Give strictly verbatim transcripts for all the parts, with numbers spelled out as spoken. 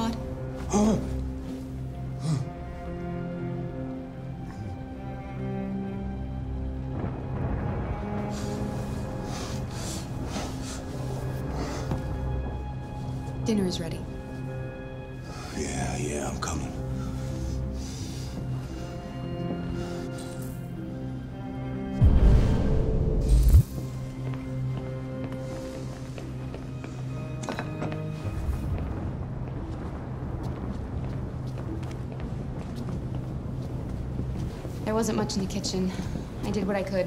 Todd? Huh? Huh. Dinner is ready. Yeah, yeah, I'm coming. There wasn't much in the kitchen. I did what I could.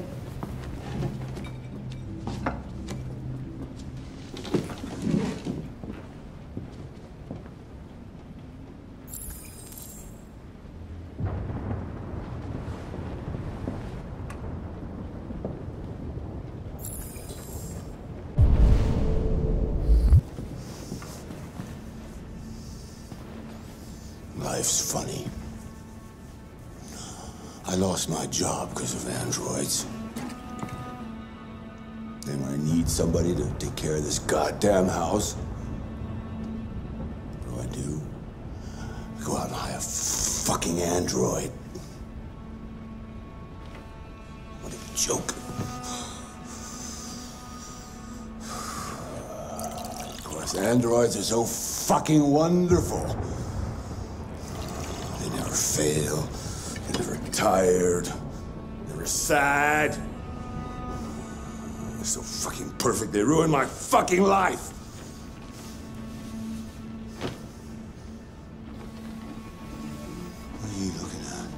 Life's funny. I lost my job because of androids. And I need somebody to take care of this goddamn house. What do I do? I go out and hire a fucking android. What a joke. Of course, androids are so fucking wonderful. They never fail. Never tired, never sad. They're so fucking perfect, they ruined my fucking life! What are you looking at?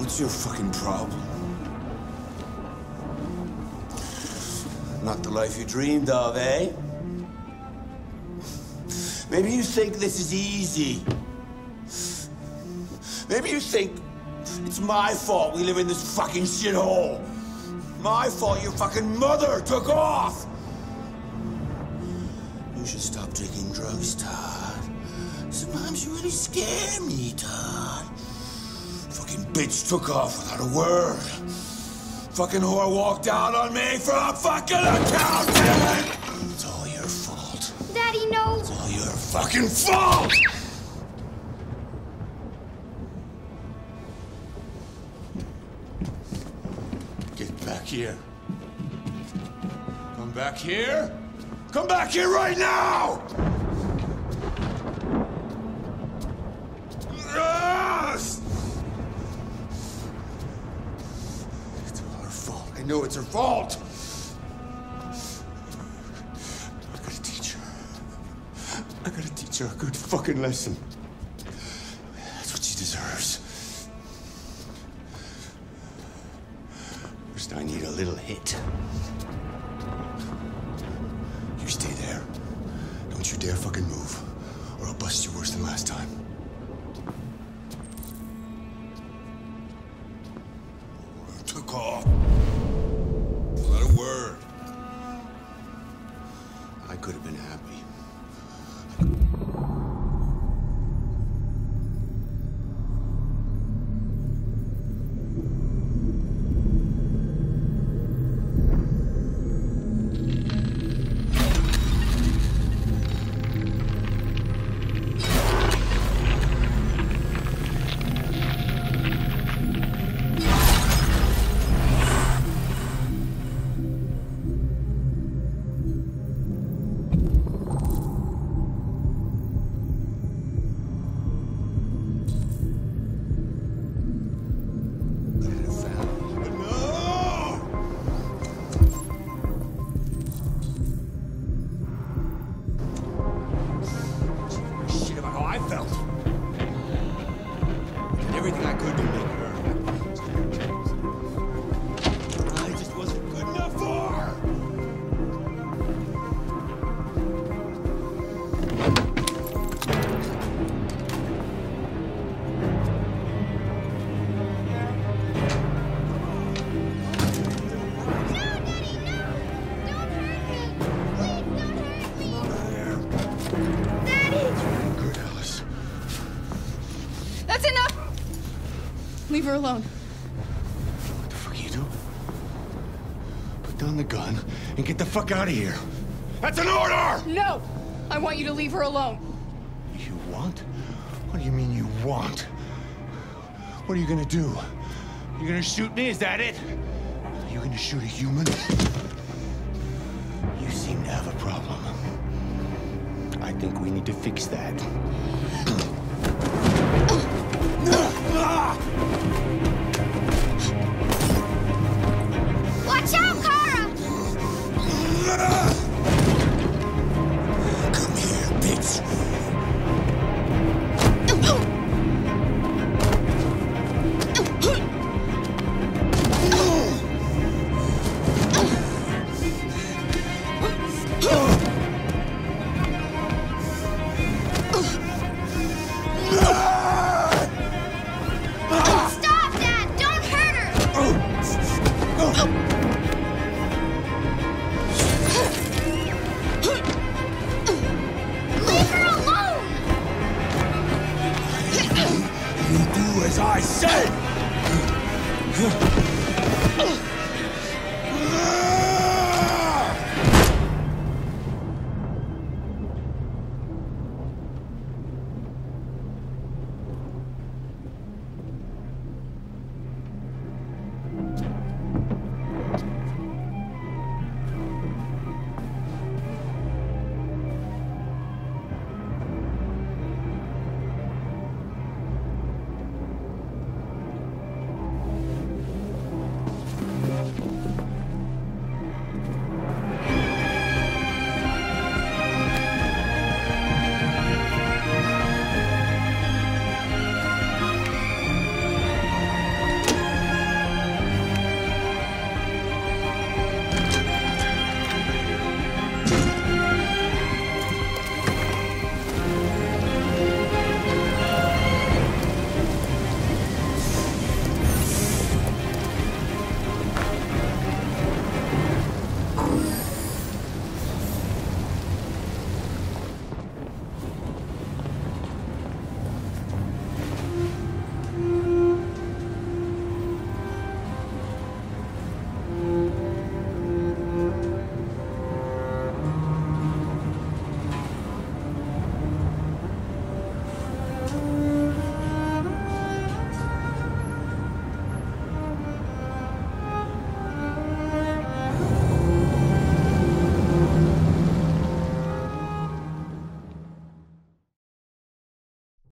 What's your fucking problem? Not the life you dreamed of, eh? Maybe you think this is easy. Maybe you think it's my fault we live in this fucking shithole. My fault your fucking mother took off. You should stop taking drugs, Todd. Sometimes you really scare me, Todd. Fucking bitch took off without a word. Fucking whore walked out on me for a fucking account, damn it! It's all your fault. Daddy, no! It's all your fucking fault! Back here. Come back here. Come back here right now! Yes! It's all her fault. I know it's her fault. I gotta teach her. I gotta teach her a good fucking lesson. That's what she deserves. I need a little hit. You stay there. Don't you dare fucking move, or I'll bust you worse than last time. I took off. Not a word. I could have been happy. Leave her alone. What the fuck are you doing? Put down the gun and get the fuck out of here. That's an order! No! I want you to leave her alone. You want? What do you mean you want? What are you gonna do? You're gonna shoot me, is that it? You're gonna shoot a human? You seem to have a problem. I think we need to fix that. Watch out, Kara! Come here, bitch. I said!